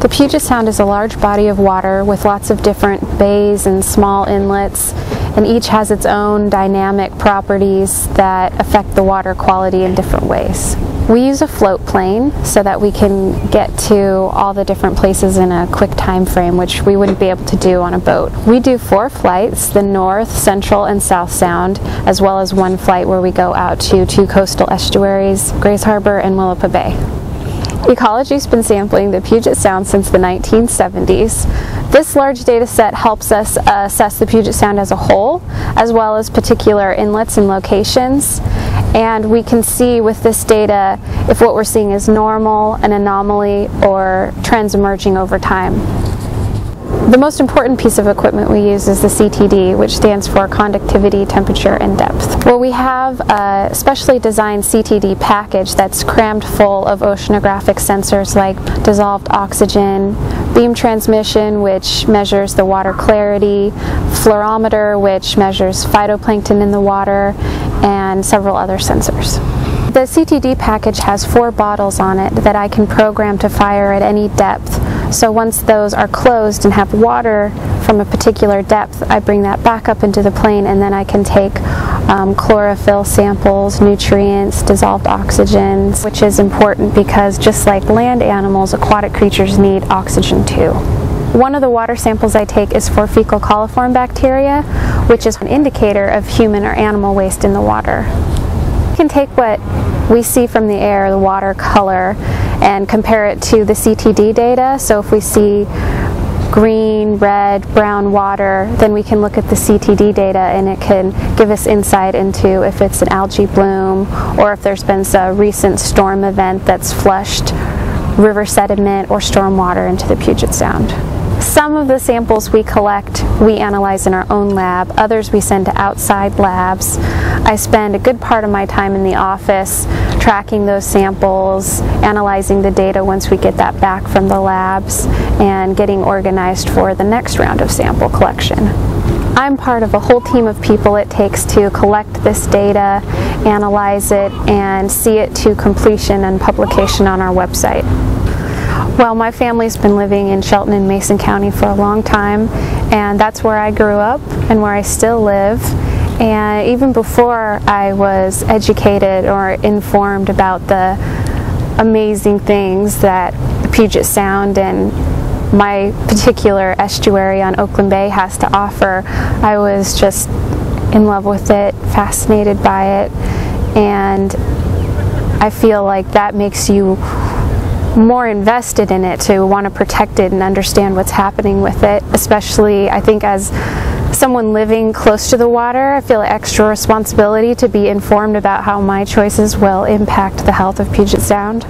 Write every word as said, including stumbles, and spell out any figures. The Puget Sound is a large body of water with lots of different bays and small inlets, and each has its own dynamic properties that affect the water quality in different ways. We use a float plane so that we can get to all the different places in a quick time frame, which we wouldn't be able to do on a boat. We do four flights, the North, Central, and South Sound, as well as one flight where we go out to two coastal estuaries, Grays Harbor and Willapa Bay. Ecology's been sampling the Puget Sound since the nineteen seventies. This large data set helps us assess the Puget Sound as a whole, as well as particular inlets and locations. And we can see with this data if what we're seeing is normal, an anomaly, or trends emerging over time. The most important piece of equipment we use is the C T D, which stands for conductivity, temperature, and depth. Well, we have a specially designed C T D package that's crammed full of oceanographic sensors like dissolved oxygen, beam transmission, which measures the water clarity, fluorometer, which measures phytoplankton in the water, and several other sensors. The C T D package has four bottles on it that I can program to fire at any depth. So once those are closed and have water from a particular depth, I bring that back up into the plane, and then I can take um, chlorophyll samples, nutrients, dissolved oxygen, which is important because just like land animals, aquatic creatures need oxygen too. One of the water samples I take is for fecal coliform bacteria, which is an indicator of human or animal waste in the water. We can take what we see from the air, the water color, and compare it to the C T D data. So if we see green, red, brown water, then we can look at the C T D data and it can give us insight into if it's an algae bloom or if there's been a recent storm event that's flushed river sediment or storm water into the Puget Sound. Some of the samples we collect, we analyze in our own lab. Others we send to outside labs. I spend a good part of my time in the office tracking those samples, analyzing the data once we get that back from the labs, and getting organized for the next round of sample collection. I'm part of a whole team of people it takes to collect this data, analyze it, and see it to completion and publication on our website. Well, my family's been living in Shelton and Mason County for a long time, and that's where I grew up and where I still live. And even before I was educated or informed about the amazing things that the Puget Sound and my particular estuary on Oakland Bay has to offer, I was just in love with it, fascinated by it, and I feel like that makes you more invested in it to want to protect it and understand what's happening with it. Especially, I think, as someone living close to the water, I feel an extra responsibility to be informed about how my choices will impact the health of Puget Sound.